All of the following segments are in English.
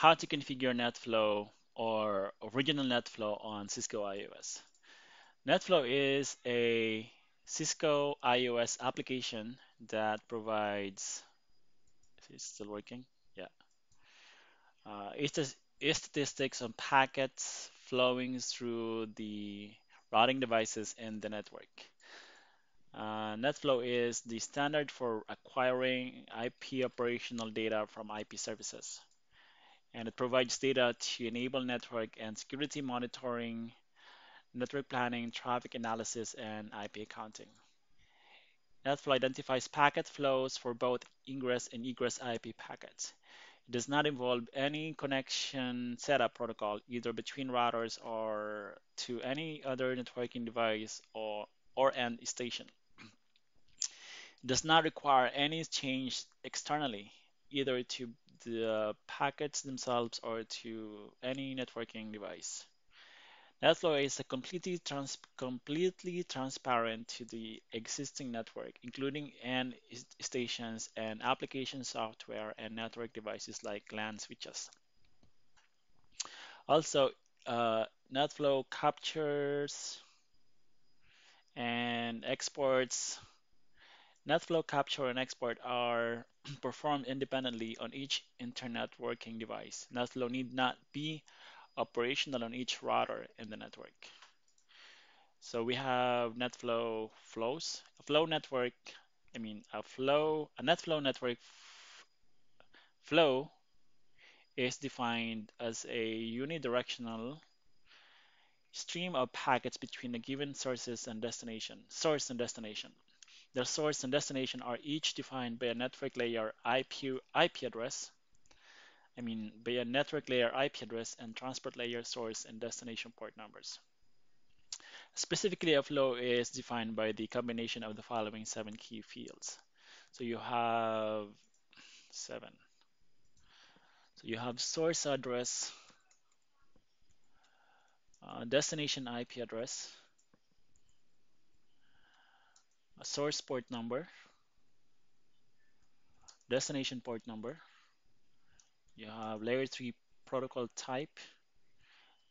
how to configure NetFlow or original NetFlow on Cisco IOS. NetFlow is a Cisco IOS application that provides, is it still working? Yeah. It's statistics on packets flowing through the routing devices in the network. NetFlow is the standard for acquiring IP operational data from IP services, and it provides data to enable network and security monitoring, network planning, traffic analysis, and IP accounting. NetFlow identifies packet flows for both ingress and egress IP packets. It does not involve any connection setup protocol, either between routers or to any other networking device or end station. It does not require any change externally, either to the packets themselves or to any networking device. NetFlow is completely transparent to the existing network, including end stations and application software and network devices like LAN switches. Also, NetFlow captures and exports. NetFlow capture and export are performed independently on each internetworking device. NetFlow need not be operational on each router in the network. So we have NetFlow flows, a NetFlow network flow is defined as a unidirectional stream of packets between a given source and destination. The source and destination are each defined by a network layer IP address. By a network layer IP address and transport layer source and destination port numbers. Specifically, a flow is defined by the combination of the following 7 key fields. So you have 7. So you have source address, destination IP address, a source port number, destination port number. You have layer 3 protocol type,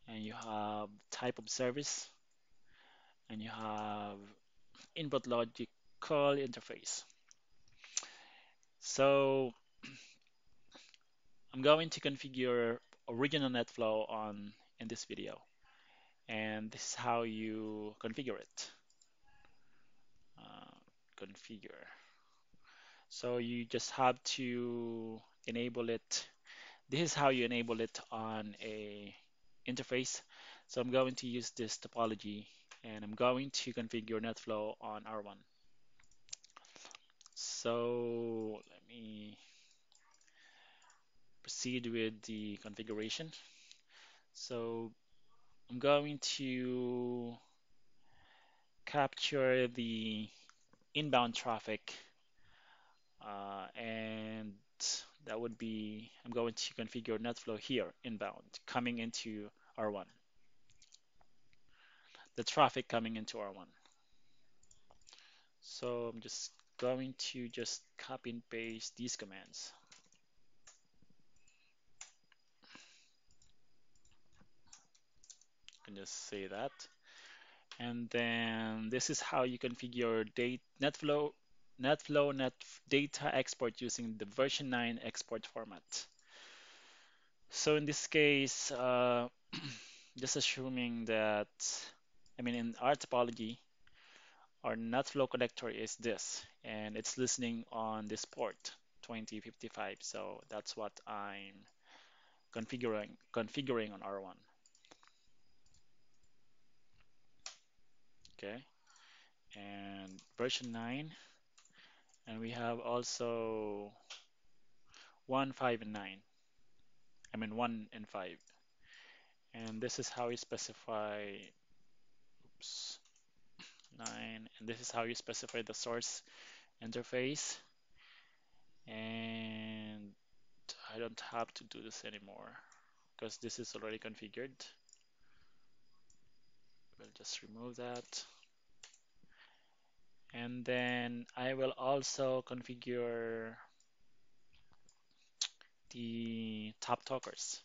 and you have type of service, and you have input logical interface. So I'm going to configure original NetFlow in this video, and this is how you configure it. So you just have to enable it. This is how you enable it on a interface. So I'm going to use this topology, and I'm going to configure NetFlow on R1. So let me proceed with the configuration. So I'm going to capture the inbound traffic, and that would be, I'm going to configure NetFlow here, inbound, coming into R1. The traffic coming into R1. So I'm just going to copy and paste these commands. I can just say that. And then this is how you configure NetFlow data export using the version 9 export format. So in this case, just assuming that, in our topology, our NetFlow connector is this, and it's listening on this port 2055. So that's what I'm configuring on R1. Okay, and version 9. And we have also 1 and 5. And this is how we specify 9. And this is how you specify the source interface. And I don't have to do this anymore because this is already configured. We'll just remove that. And then I will also configure the top talkers.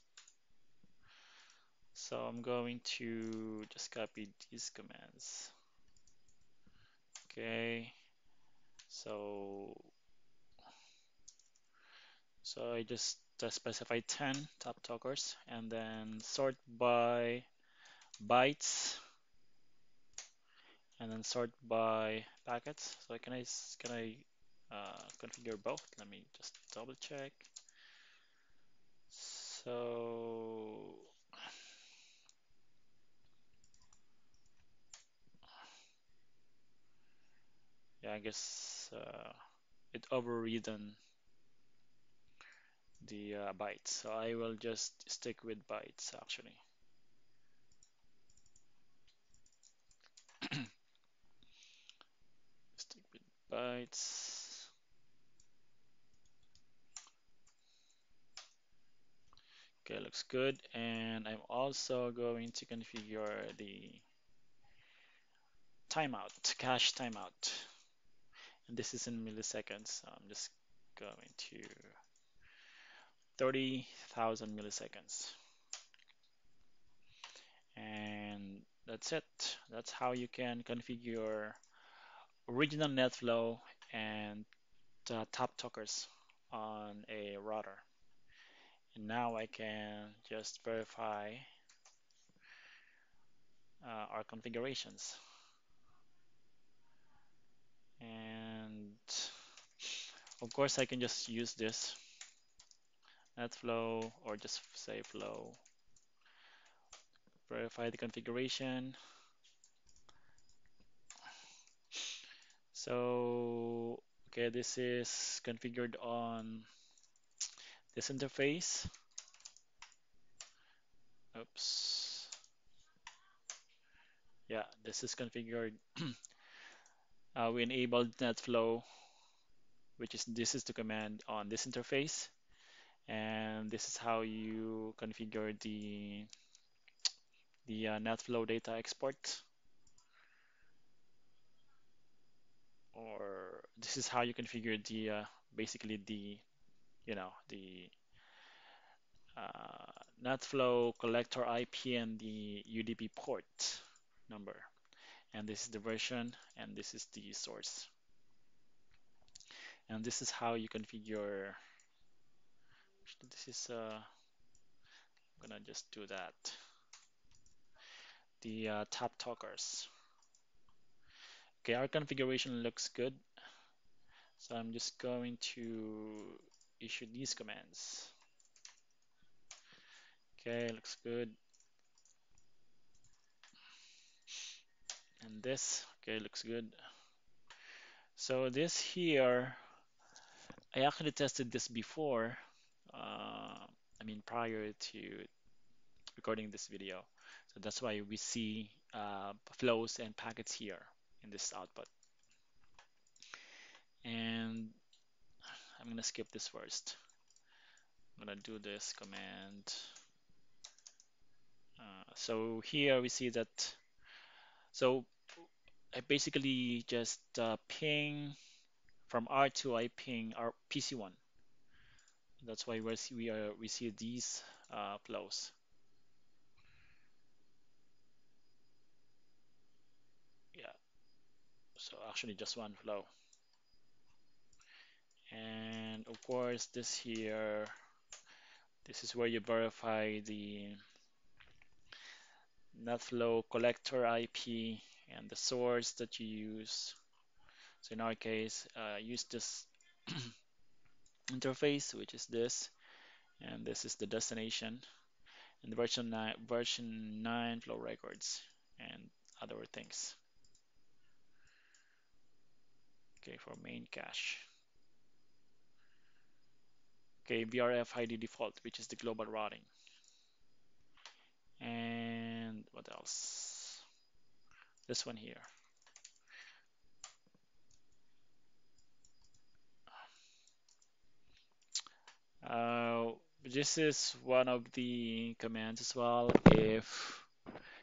So I'm going to just copy these commands. Okay, so I just specify 10 top talkers and then sort by bytes and then sort by packets. So can I configure both? Let me just double check. So yeah, I guess it overridden the bytes, so I will just stick with bytes actually. Stick with bytes. Okay, looks good, and I'm also going to configure the timeout, cache timeout. And this is in milliseconds, so I'm just going to 30,000 milliseconds. And that's it. That's how you can configure original NetFlow and top talkers on a router. And now I can just verify our configurations. And of course I can just use this NetFlow or just say flow, verify the configuration. So okay, this is configured on this interface. Oops. Yeah, this is configured. We enabled NetFlow, which is this is the command on this interface, and this is how you configure the NetFlow data export, or this is how you configure the basically the NetFlow collector IP and the UDP port number. And this is the version, and this is the source. And this is how you configure. This is I'm gonna just do that. The top talkers. Okay, our configuration looks good. So I'm just going to issue these commands. Okay, looks good. And this, okay, looks good. So this here, I actually tested this before, I mean prior to recording this video. So that's why we see flows and packets here in this output. And I'm gonna skip this first. I'm gonna do this command. So here we see that, so I basically just ping from R2. I ping our PC1. That's why we see these flows. Yeah. So actually just one flow. And of course this here, this is where you verify the NetFlow collector IP and the source that you use. So in our case, use this interface, which is this, and this is the destination, and the version 9 flow records and other things. Okay, for main cache. Okay, VRF ID default, which is the global routing. And what else? This one here. This is one of the commands as well. If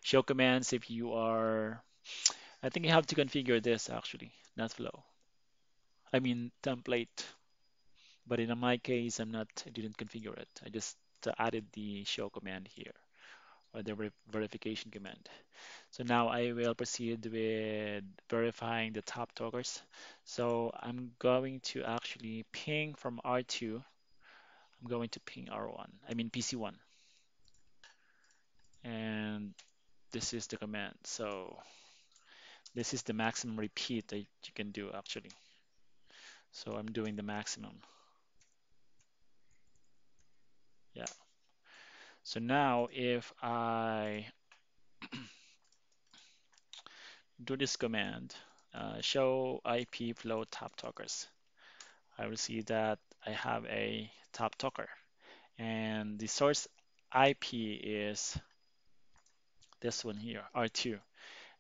show commands, if you are, I think you have to configure this actually, NetFlow. I mean template. But in my case, I didn't configure it. I just added the show command here, or the verification command. So now I will proceed with verifying the top talkers. So I'm going to actually ping from R2. I'm going to ping R1, I mean PC1. And this is the command. So this is the maximum repeat that you can do actually. So I'm doing the maximum. Yeah. So now if I do this command, show IP flow top talkers, I will see that I have a top talker. And the source IP is this one here, R2.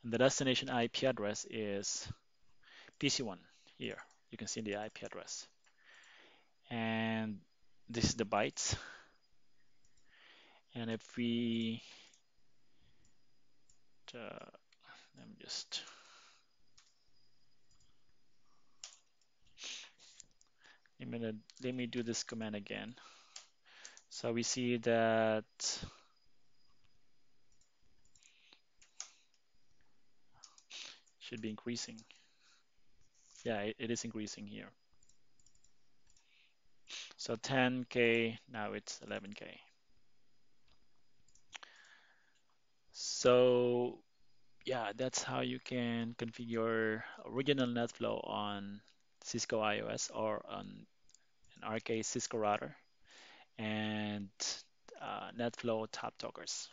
And the destination IP address is PC1 here. You can see the IP address. And this is the bytes. And if we, let me just let me do this command again. So we see that should be increasing. Yeah, it is increasing here. So 10K, now it's 11K. So yeah, that's how you can configure original NetFlow on Cisco IOS or on, in our case, Cisco router, and NetFlow top talkers.